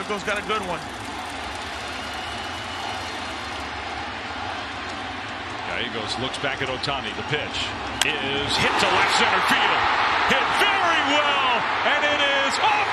Gallegos got a good one. Gallegos looks back at Ohtani. The pitch is hit to left center field. Hit very well, and it is off